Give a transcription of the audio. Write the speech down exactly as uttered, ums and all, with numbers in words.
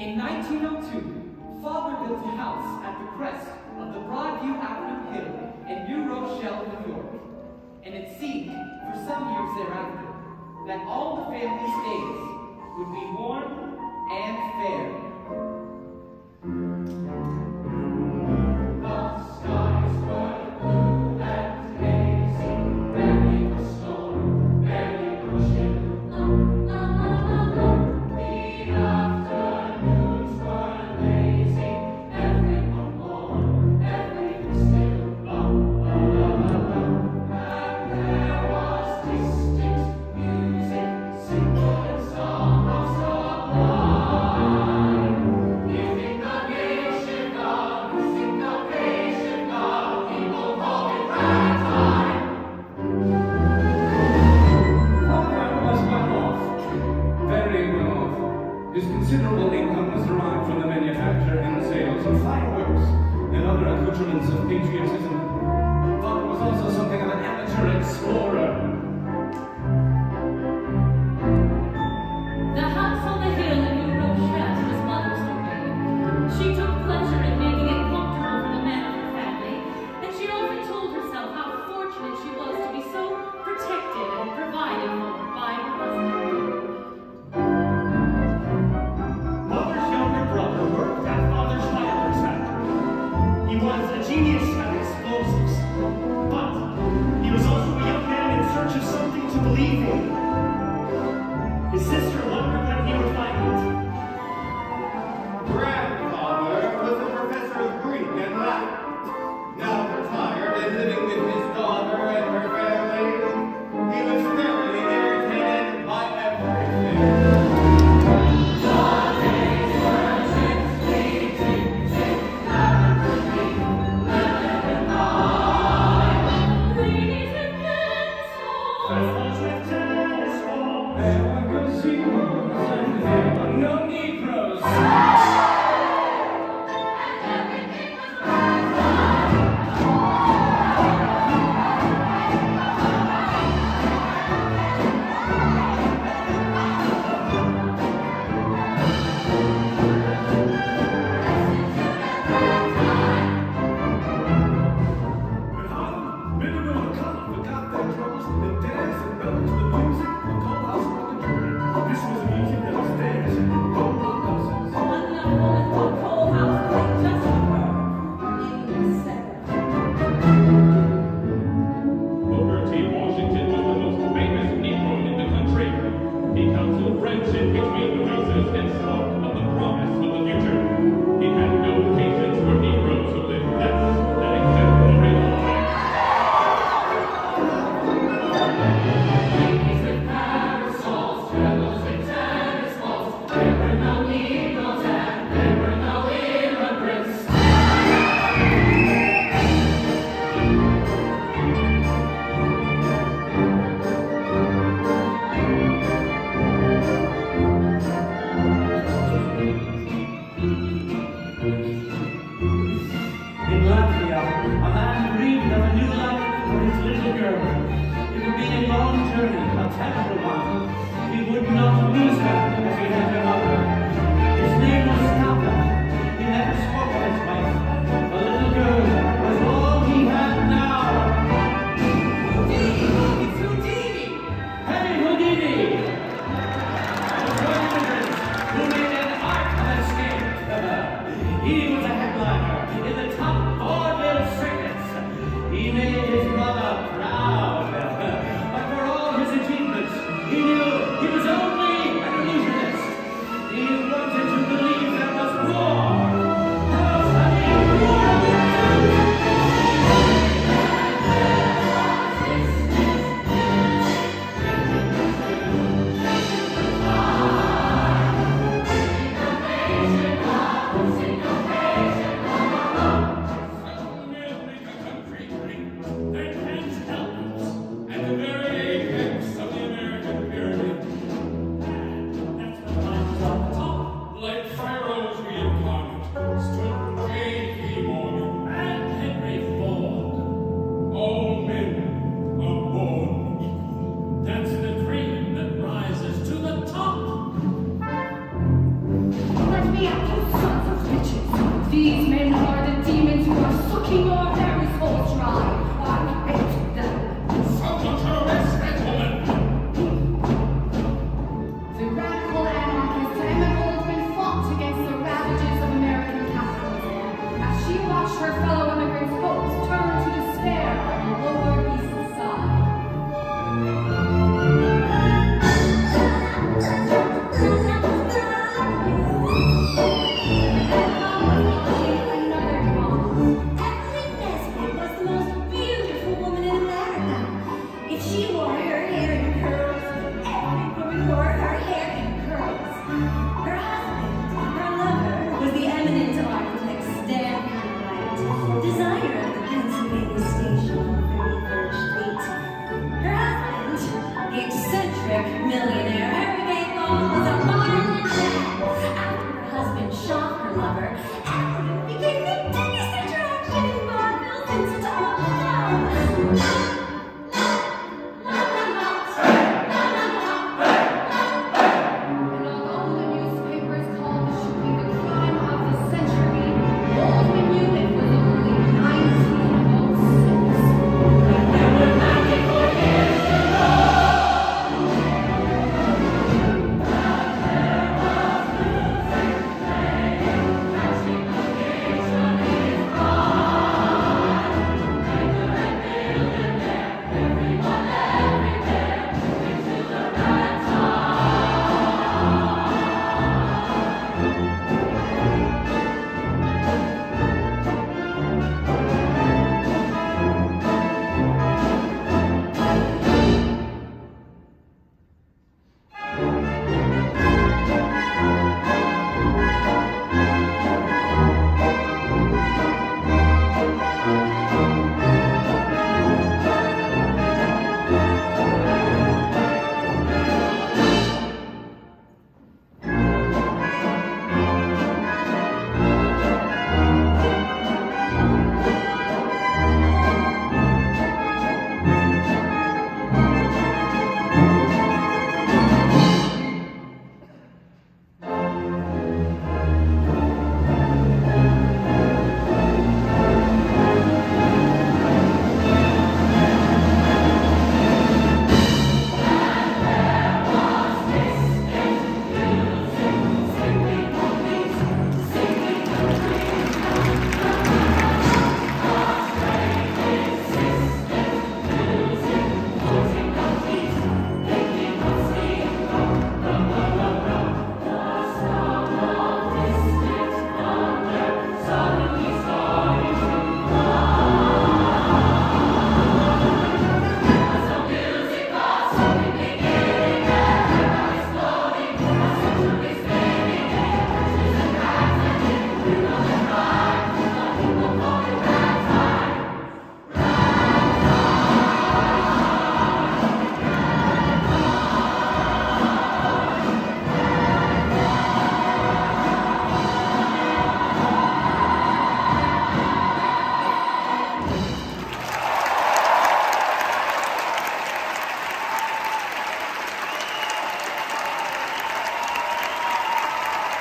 In nineteen oh two, Father built a house at the crest of the Broadview Avenue Hill in New Rochelle, New York, and it seemed, for some years thereafter, that all the family's days would be warm and fair. His considerable income was derived from the manufacture and sales of fireworks and other accoutrements of patriotism. Father was also something of an amateur explorer. The house on the hill in New Rochelle was Mother's domain. She took pleasure in making it comfortable for the men of her family, and she often told herself how fortunate she was to be so protected and provided for by her husband. Genius at explosives, but he was also a young man in search of something to believe in. His sister wondered when he would find it. Grandfather was a professor of Greek and Latin. Now retired and living with his daughter and her family, he was thoroughly irritated by everything. Terrible